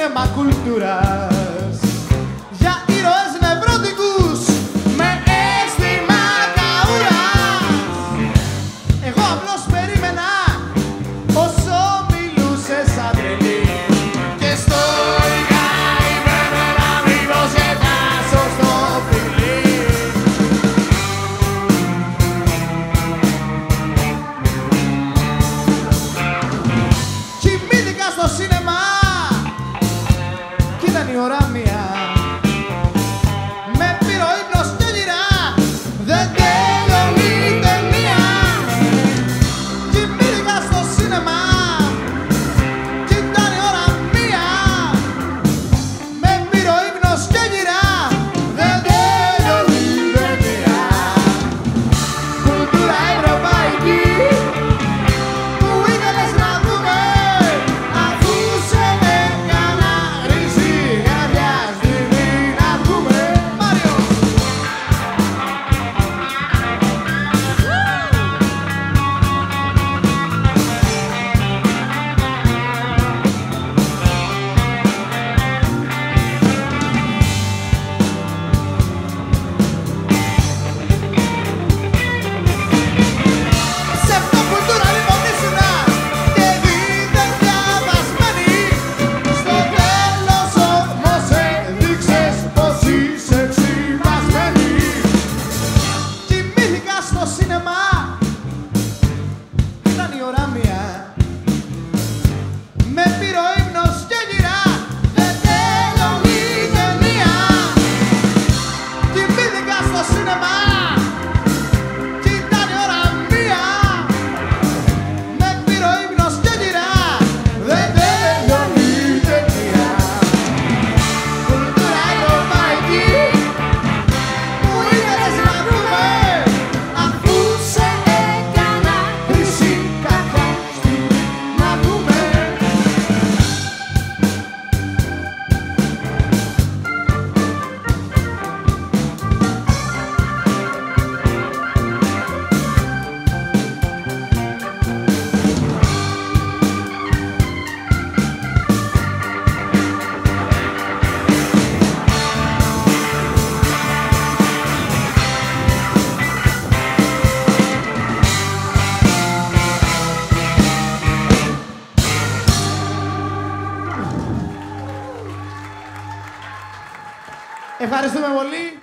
tiene más culturas. Jairo es Nebroticus, me estima Cauras. Εγώ απλώς περίμενα όσο μιλούσες Αντρελή. Και στο Ιγάι πρέπει να μην προσετάσω στο φιλί. Κοιμήθηκα στο σίνεμα κι ήταν η ώρα μία. Ευχαριστούμε πολύ.